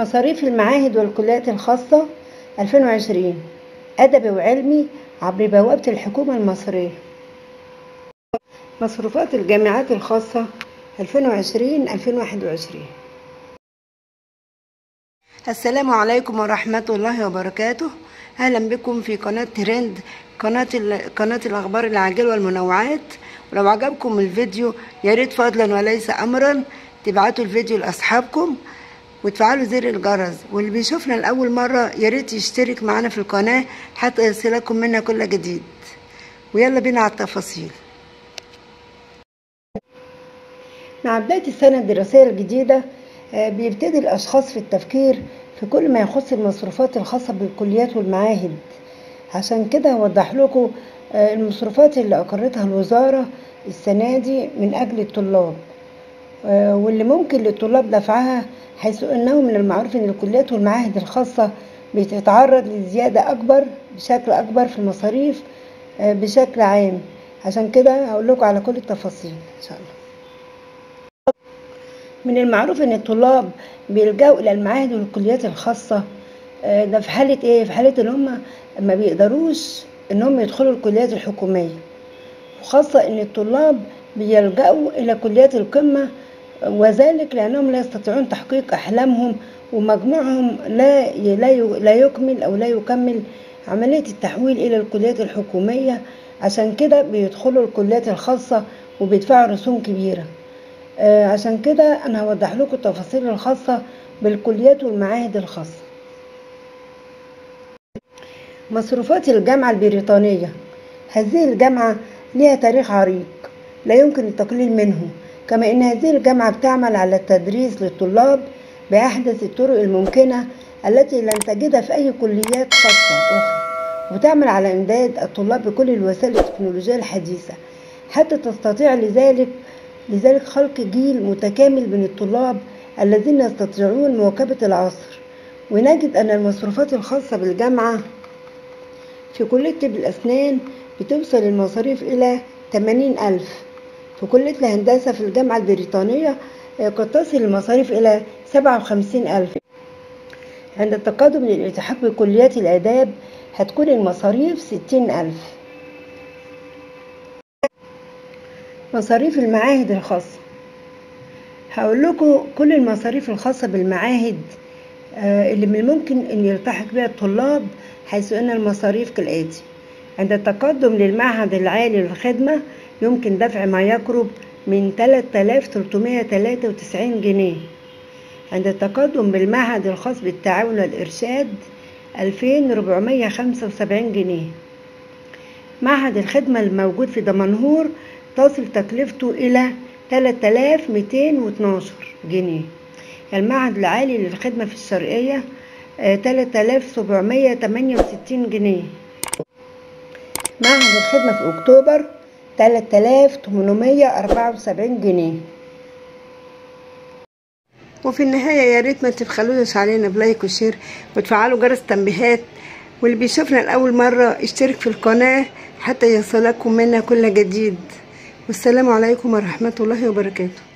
مصاريف المعاهد والكليات الخاصة 2020 أدبي وعلمي عبر بوابة الحكومة المصرية. مصروفات الجامعات الخاصة 2020-2021. السلام عليكم ورحمة الله وبركاته. أهلا بكم في قناة ترند، قناة الأخبار العاجل والمنوعات. ولو عجبكم الفيديو ياريت فضلا وليس أمرا تبعتوا الفيديو لأصحابكم وتفعلوا زر الجرس، واللي بيشوفنا لأول مرة ياريت يشترك معنا في القناة حتى يصلكم منا كل جديد. ويلا بينا على التفاصيل. مع بداية السنة الدراسية الجديدة بيبتدي الأشخاص في التفكير في كل ما يخص المصروفات الخاصة بالكليات والمعاهد، عشان كده هوضح لكم المصروفات اللي أقرتها الوزارة السنة دي من أجل الطلاب، واللي ممكن للطلاب دفعها، حيث أنه من المعروف أن الكليات والمعاهد الخاصة بتتعرض لزيادة أكبر بشكل أكبر في المصاريف بشكل عام، عشان كده هقول لكم على كل التفاصيل إن شاء الله. من المعروف ان الطلاب بيلجأوا الى المعاهد والكليات الخاصة، ده في حالة ايه؟ في حالة ان هم ما بيقدروش ان هم يدخلوا الكليات الحكومية، وخاصة ان الطلاب بيلجأوا الى كليات القمة، وذلك لانهم لا يستطيعون تحقيق احلامهم ومجموعهم لا يكمل او لا يكمل عملية التحويل الى الكليات الحكومية، عشان كده بيدخلوا الكليات الخاصة وبيدفعوا رسوم كبيرة. عشان كده انا هوضح لكم التفاصيل الخاصة بالكليات والمعاهد الخاصة. مصروفات الجامعة البريطانية. هذه الجامعة لها تاريخ عريق لا يمكن التقليل منه، كما ان هذه الجامعة بتعمل على التدريس للطلاب بأحدث الطرق الممكنة التي لن تجدها في اي كليات خاصة اخرى، وتعمل على امداد الطلاب بكل الوسائل التكنولوجية الحديثة، حتى تستطيع لذلك خلق جيل متكامل من الطلاب الذين يستطيعون مواكبة العصر. ونجد أن المصروفات الخاصة بالجامعة في كلية طب الأسنان بتوصل المصاريف إلى 80,000، في كلية الهندسة في الجامعة البريطانية قد تصل المصاريف إلى 57,000. عند التقدم للالتحاق بكليات الآداب هتكون المصاريف 60,000. مصاريف المعاهد الخاصة. هقول لكم كل المصاريف الخاصة بالمعاهد اللي من الممكن ان يلتحق بها الطلاب، حيث ان المصاريف كالآتي: عند التقدم للمعهد العالي للخدمة يمكن دفع ما يقرب من 3393 جنيه، عند التقدم بالمعهد الخاص بالتعاون والإرشاد 2475 جنيه، معهد الخدمة الموجود في دمنهور تصل تكلفته إلى 3212 جنيه، المعهد العالي للخدمة في الشرقية 3768 جنيه، معهد الخدمة في أكتوبر 3874 جنيه. وفي النهاية يا ريت ما تبخلوش علينا بلايك وشير وتفعلوا جرس تنبيهات، واللي بيشوفنا لأول مرة يشترك في القناة حتى يصلكم منا كل جديد. والسلام عليكم ورحمة الله وبركاته.